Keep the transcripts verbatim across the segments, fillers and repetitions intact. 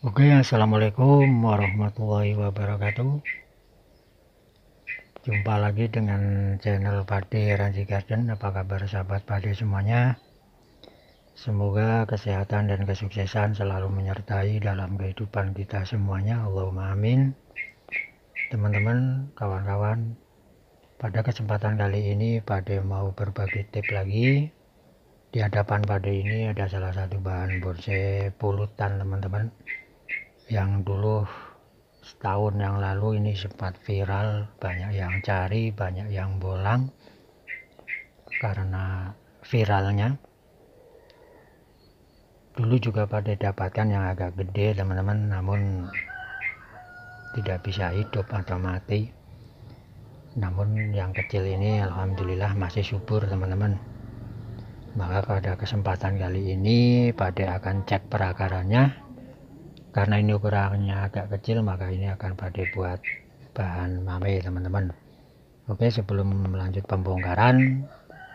Oke, assalamualaikum warahmatullahi wabarakatuh. Jumpa lagi dengan channel PakDhe Randi Garden. Apa kabar sahabat PakDhe semuanya? Semoga kesehatan dan kesuksesan selalu menyertai dalam kehidupan kita semuanya. Allahumma amin. Teman-teman, kawan-kawan, pada kesempatan kali ini PakDhe mau berbagi tips lagi. Di hadapan PakDhe ini ada salah satu bahan bonsai pulutan, teman-teman, yang dulu setahun yang lalu ini sempat viral, banyak yang cari, banyak yang bolang karena viralnya. Dulu juga PakDhe dapatkan yang agak gede, teman-teman, namun tidak bisa hidup atau mati. Namun yang kecil ini alhamdulillah masih subur, teman-teman. Maka pada kesempatan kali ini PakDhe akan cek perakarannya. Karena ini ukurannya agak kecil, maka ini akan PakDhe buat bahan mame, teman-teman. Oke, sebelum lanjut pembongkaran,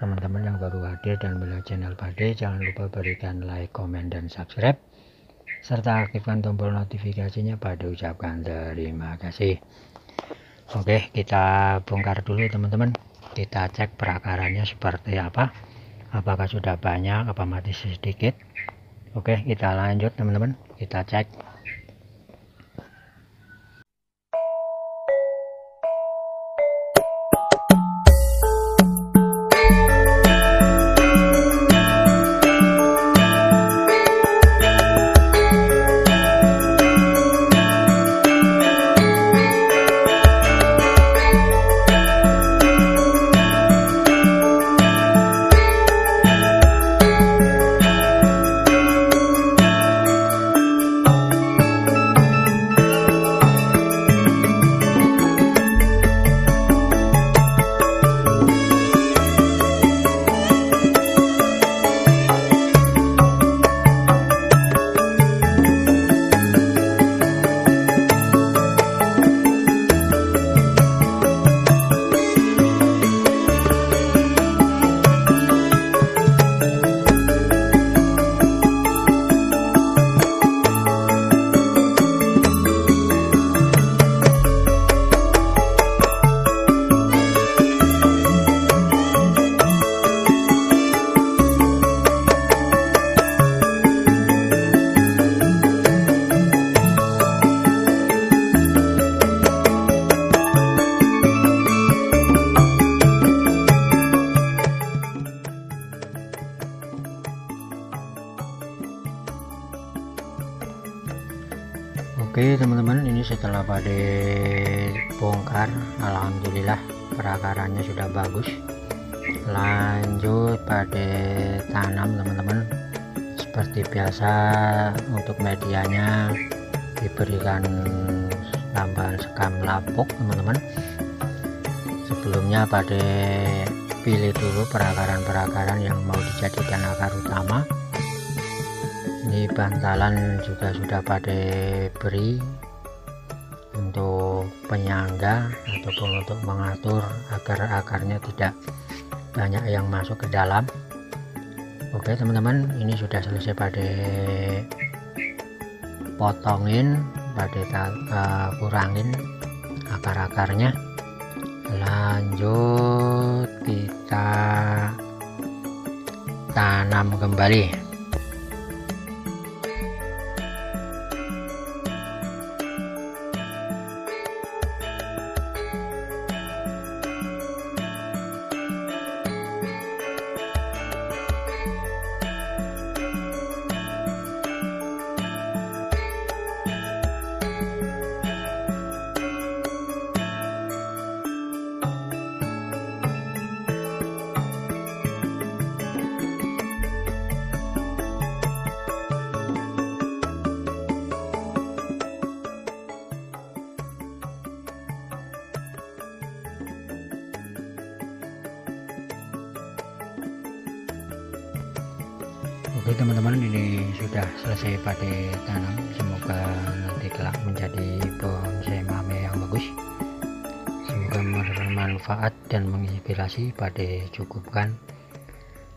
teman-teman yang baru hadir dan melihat channel PakDhe, jangan lupa berikan like, komen, dan subscribe, serta aktifkan tombol notifikasinya. PakDhe ucapkan terima kasih. Oke, kita bongkar dulu, teman-teman. Kita cek perakarannya seperti apa, apakah sudah banyak apa masih sedikit. Oke, kita lanjut, teman-teman. Kita cek. Oke teman-teman, ini setelah PakDhe bongkar, alhamdulillah perakarannya sudah bagus. Lanjut PakDhe tanam, teman-teman. Seperti biasa, untuk medianya diberikan tambahan sekam lapuk, teman-teman. Sebelumnya PakDhe pilih dulu perakaran-perakaran yang mau dijadikan akar utama. Ini bantalan juga sudah PakDhe beri untuk penyangga ataupun untuk mengatur agar akarnya tidak banyak yang masuk ke dalam. Oke teman-teman, ini sudah selesai PakDhe potongin, PakDhe uh, kurangin akar-akarnya. Lanjut kita tanam kembali. Oke teman-teman, ini sudah selesai PakDhe tanam. Semoga nanti kelak menjadi bonsai mame yang bagus. Semoga bermanfaat dan menginspirasi. PakDhe cukupkan.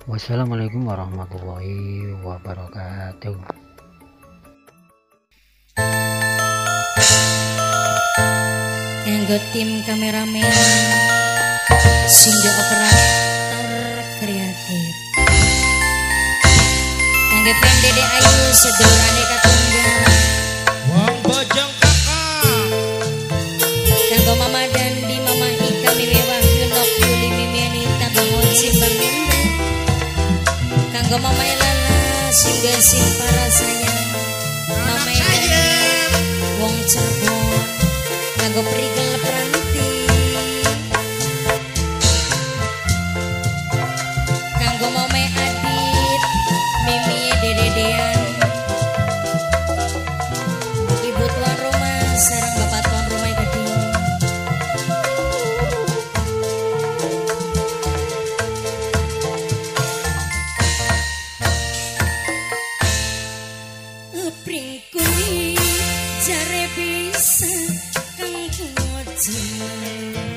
Wassalamualaikum warahmatullahi wabarakatuh. kanggo tim kameramen singgo operator kreatif kanggo PakDhe Ayu sedulurane katunggal wong bojong kakak kanggo Mama dan di Mama Ika miwewah yunok yuli mimeni tabangun simbang benda kanggo Mama Elana singgo simpar rasanya Mama Elana wong Cirebon kanggo prigel Pranti kanggo Mame Adit Mimi Dededean ibu tuan rumah sarang bapak tuan rumah gedung ngepring kuwi jare bisa Jangan